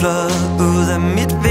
Club, oh, that midway.